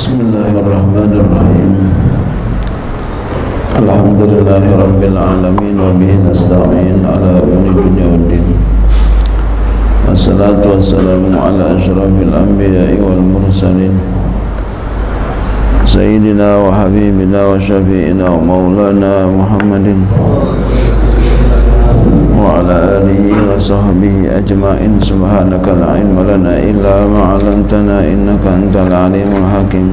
Bismillahirrahmanirrahim. Alhamdulillahirabbil alamin wa bihi nasta'in ala umuri dunya waddin. Wassalatu wassalamu ala asyrafil anbiya'i wal mursalin. Sayyidina wa habibina wa syafi'ina wa maulana Muhammadin wa ala alihi wa sahbihi ajma'in. Subhanaka la ilma lana illa ma 'allamtana innaka antal alimul hakim.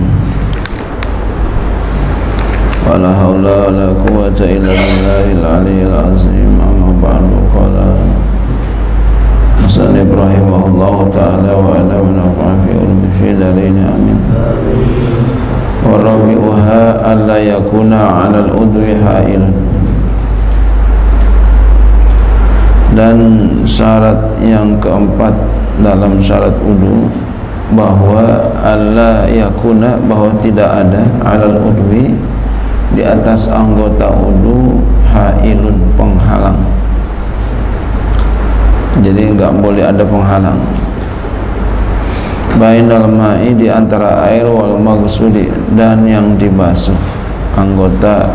Wa la haula wa la quwwata illa billahil aliyyil azim. Amma ba'du. Qala Syekh Ibrahim Allahu ta'ala wa ana nafa'u bi dalailina amin. Wa rabi'uha alla yakuna 'alal udwi ha'ilan. Dan syarat yang keempat dalam syarat wudu bahwa alla yakuna, bahwa tidak ada, 'alal udwi, di atas anggota wudu, hailun, penghalang. Jadi enggak boleh ada penghalang. Bainal ma'i, di antara air, wal maghsuli, dan yang dibasuh, anggota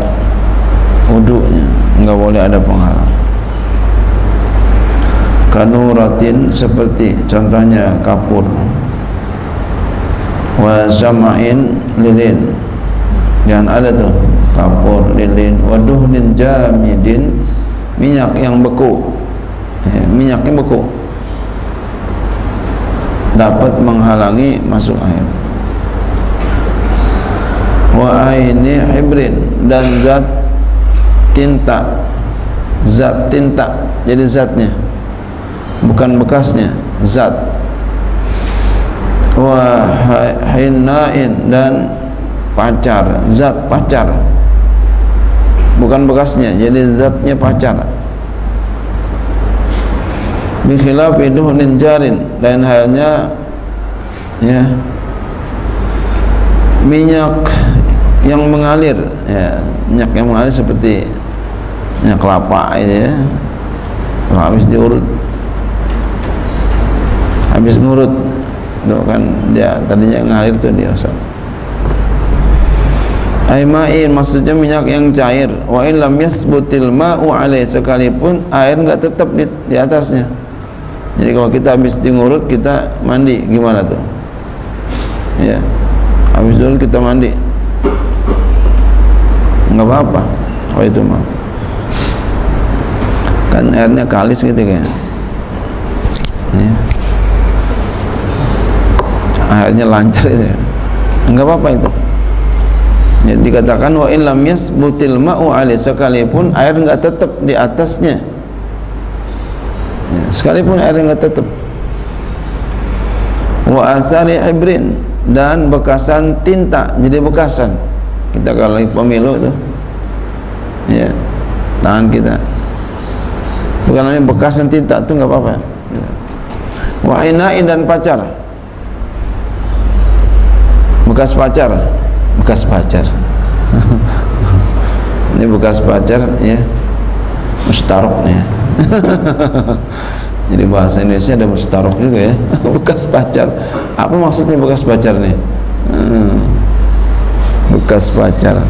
wudunya enggak boleh ada penghalang. Kanuratin, seperti contohnya kapur. Wa sama'in, lilin, jangan ada tuh kapur, lilin. Wa duhnin jamidin, minyak yang beku, minyaknya beku, dapat menghalangi masuk air. Wa aini hibrin, dan zat tinta, zat tinta, jadi zatnya bukan bekasnya, zat. Wa hinnain, dan pacar, zat pacar, bukan bekasnya, jadi zatnya pacar. Bi khilafi duhnin jarin, lain halnya ya minyak yang mengalir, ya minyak yang mengalir seperti minyak kelapa ini ya, habis diurut, habis ngurut tuh kan dia tadinya ngalir tuh dia usap. Aima'in, maksudnya minyak yang cair. Wa in lam yasbutil ma'u alaih, sekalipun air enggak tetap di atasnya. Jadi kalau kita habis diurut kita mandi gimana tuh? Ya. Habis dulu kita mandi. Enggak apa-apa. Kalau itu mah. Kan airnya kalis gitu kayaknya. Ya. Akhirnya lancar itu, enggak apa-apa itu. Jadi dikatakan wa in lam yasbutil ma'u alaih, sekalipun air enggak tetap di atasnya, ya, sekalipun air enggak tetap. Wa asari ibrin, dan bekasan tinta, jadi bekasan kita kalau pemilu tuh ya tangan kita, bukan namanya bekasan tinta tuh, enggak apa-apa. Wa ina'i, dan pacar, bekas pacar, bekas pacar. Ini bekas pacar ya, mustarok ya. Jadi bahasa Indonesia ada mustarok juga ya. Bekas pacar, apa maksudnya bekas pacar nih? Bekas pacar.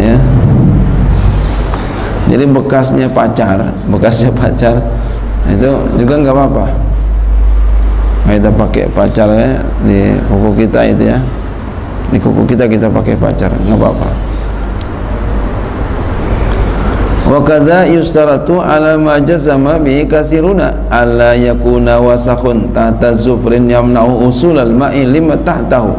Ya. Jadi bekasnya pacar itu juga nggak apa-apa. Kita pakai pacarnya di kuku kita itu ya, di kuku kita pakai pacar, nggak apa-apa. Wakada yustaratu ala majazama bi kasiruna ala yakuna wasakhun tahta zufrin yamna'u usulal ma'i lima tahtahu.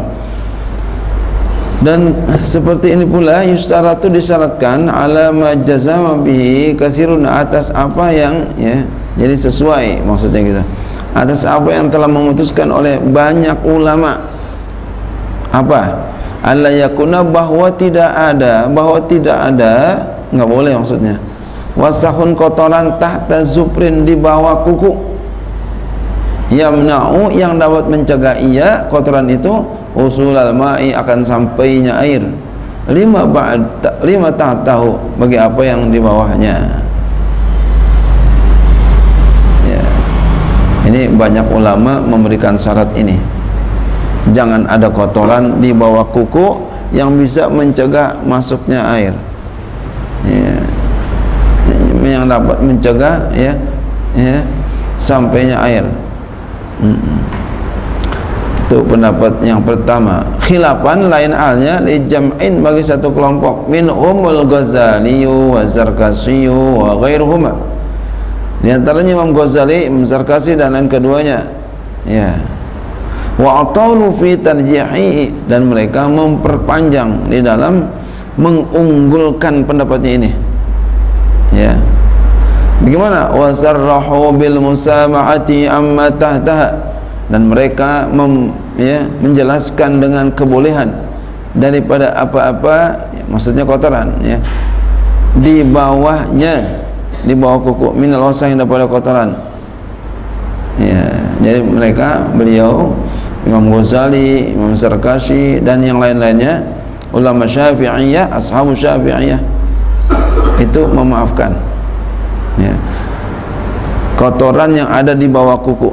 Dan seperti ini pula yustaratu, disyaratkan, ala majazama bi kasiruna, atas apa yang ya, jadi sesuai maksudnya kita, atas apa yang telah memutuskan oleh banyak ulama. Apa? Alla yakuna, bahwa tidak ada, enggak boleh maksudnya. Wasahun, kotoran, tahta zufrin, di bawah kuku. Yamna'u, yang dapat mencegah ia, kotoran itu, usulal ma'i, akan sampainya air. Lima tahtahu, bagi apa yang di bawahnya. Ini banyak ulama memberikan syarat ini. Jangan ada kotoran di bawah kuku yang bisa mencegah masuknya air. Ya. Yang dapat mencegah sampainya air. Itu pendapat yang pertama. Khilafan lain halnya li jam'in bagi satu kelompok min umul Ghazali wa Zarkasyi wa ghairuhuma. Di antaranya Imam Ghazali, Imam Zarkasyi dan lain keduanya. Ya. Wa atalu fi tarjihi, dan mereka memperpanjang di dalam mengunggulkan pendapatnya ini. Ya. Bagaimana? Wa sarrahu bil musamahati amma tahtaha, dan mereka menjelaskan dengan kebolehan daripada apa-apa, maksudnya kotoran di bawahnya, di bawah kuku, minal wasa'in daripada kotoran. Jadi mereka, beliau Imam Ghazali, Imam Zarkasyi dan yang lain-lainnya ulama Syafi'iyah, ashabu Syafi'iyah itu memaafkan kotoran yang ada di bawah kuku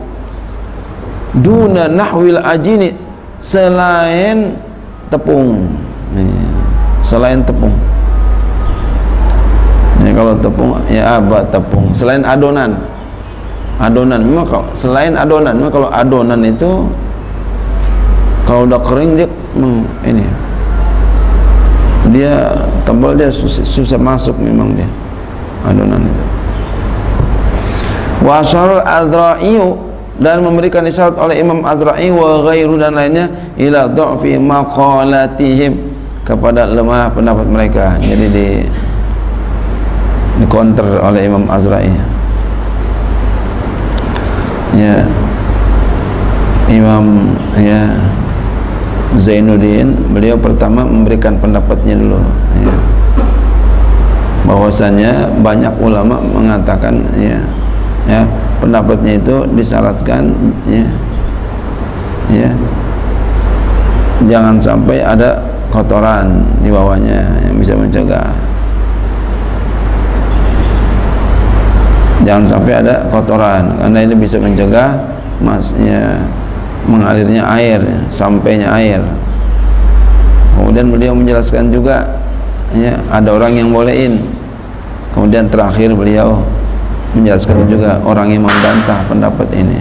duna nahwil ajini, selain tepung. Selain tepung. Kalau tepung tepung. Selain adonan. Adonan memang kalau selain adonan, memang kalau adonan itu kalau udah kering dia dia tebal, dia susah masuk memang dia adonan itu. Wa syarul Azra'i, dan memberikan isyarat oleh Imam Azra'i wa ghairu dan lainnya ila dha'fi maqalatihim, kepada lemah pendapat mereka. Jadi di counter oleh Imam Azra'i. Imam Zainuddin, beliau pertama memberikan pendapatnya dulu, bahwasanya banyak ulama mengatakan pendapatnya itu disyaratkan jangan sampai ada kotoran di bawahnya yang bisa mencegah, jangan sampai ada kotoran, karena ini bisa mencegah mengalirnya air, sampainya air. Kemudian beliau menjelaskan juga ada orang yang bolehin. Kemudian terakhir beliau menjelaskan juga orang yang membantah pendapat ini.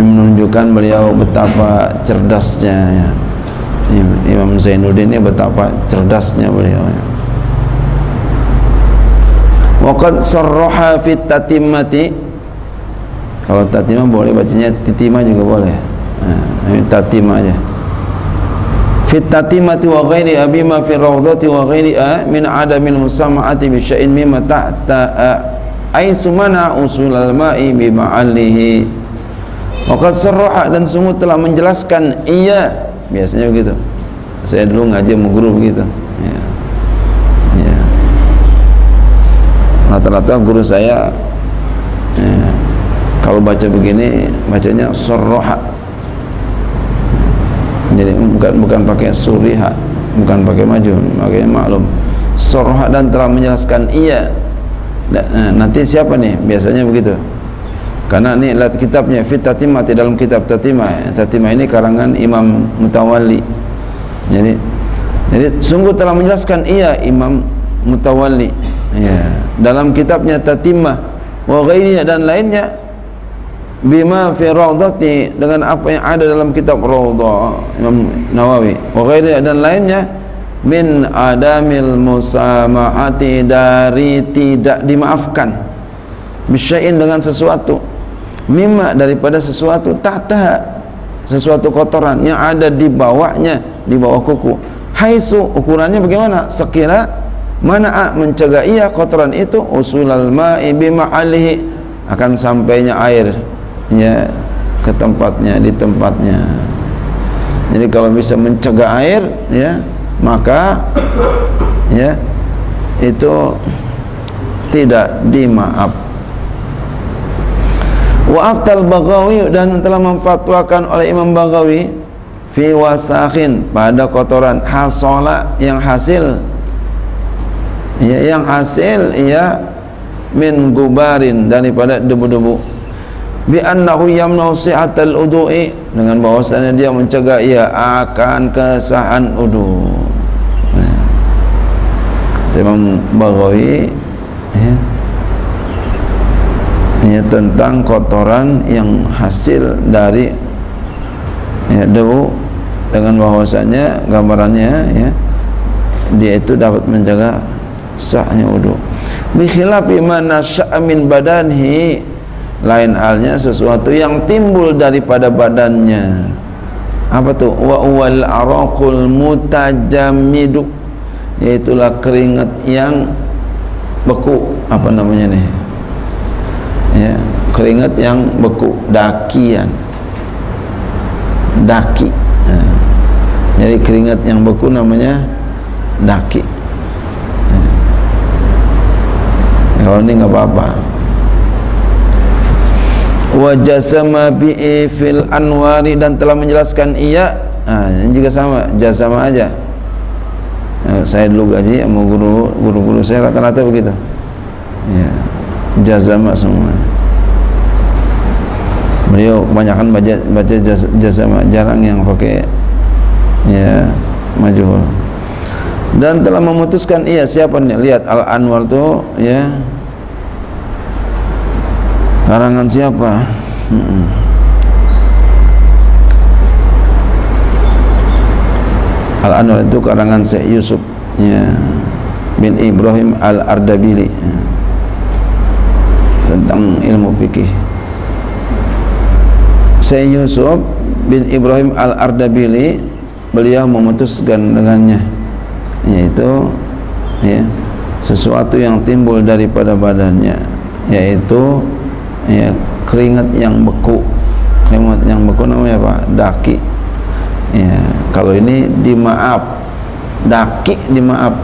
Ini menunjukkan beliau betapa cerdasnya. Imam Zainuddin ini betapa cerdasnya beliau. Waqad sarraha fit tatimati. Kalau tatimah boleh bacanya titimah juga boleh. Tatima aja. Fit tatimati wa ghairi abima fi rawdati wa ghairi min adamil musama'ati bi syai'in mimma ta'ta ay sumana usulal ma'i bi ma'alihi. Maka sarah, dan sungguh telah menjelaskan ia, biasanya begitu. Saya dulu ngaji sama guru begitu. Rata-rata guru saya kalau baca begini bacanya sarah. Jadi bukan pakai suriha, bukan pakai majhul, makanya maklum. Sarha dan telah menjelaskan ia. Nanti siapa nih? Biasanya begitu. Karena ini lihat kitabnya Fit Tatimah, di dalam kitab Tatimah. Tatimah ini karangan Imam Mutawali. Jadi sungguh telah menjelaskan ia Imam Mutawali. Dalam kitabnya Tatimah wa ghairihi dan lainnya, bima fi raudhati, dengan apa yang ada dalam kitab Raudhah Imam Nawawi, wa ghairihi dan lainnya, min adamil musamahati, dari tidak dimaafkan, bisya'in dengan sesuatu, mimma daripada sesuatu, tahta sesuatu kotoran yang ada di bawahnya, di bawah kuku, haisu ukurannya bagaimana, sekira mana mencegah ia kotoran itu usulal ma'i bima'alihi, akan sampainya air ke tempatnya, di tempatnya. Jadi kalau bisa mencegah air maka itu tidak dimaaf. Wa aftal Baghawiy, dan telah memfatwakan oleh Imam Baghawiy fi wasakhin, pada kotoran, hasola, yang hasil, ya, yang hasil ya min gubarin, daripada debu-debu, bi annahu yamna'u sihatal wudu'i, dengan bahwasannya dia mencegah ia akan kesahan wudu. Imam Baghawiy ya, tentang kotoran yang hasil dari ya, debu, dengan bahwasannya gambarannya ya, dia itu dapat menjaga sahnya wudu. Bi khilafi ma nasha'a min badanhi, lain halnya sesuatu yang timbul daripada badannya. Apa tuh? Wa wal araqul mutajammidu, yaitulah keringat yang beku, apa namanya nih ya, keringat yang beku, dakian, daki ya. Jadi keringat yang beku namanya daki ya. Kalau ini nggak apa-apa. Wa jasama bi'i fil anwari, dan telah menjelaskan ia, nah, ini juga sama, jasama aja. Saya dulu gaji sama guru-guru saya rata-rata begitu ya, jazama semua. Beliau kebanyakan baca jazama, jarang yang pakai ya majhul. Dan telah memutuskan iya, siapa nih, lihat Al Anwar tuh ya, karangan siapa? Al Anwar itu karangan Syekh Yusuf ya, bin Ibrahim Al Ardabili ya, tentang ilmu fikih. Syekh Yusuf bin Ibrahim Al Ardabili, beliau memutuskan dengannya, yaitu ya, sesuatu yang timbul daripada badannya, yaitu ya, keringat yang beku. Keringat yang beku namanya apa? Daki. Ya, kalau ini dimaaf, daki dimaaf.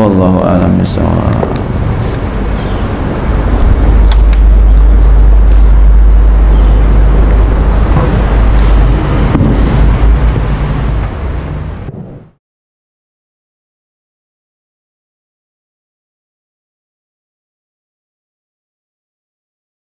Wallahu a'lam bishawab.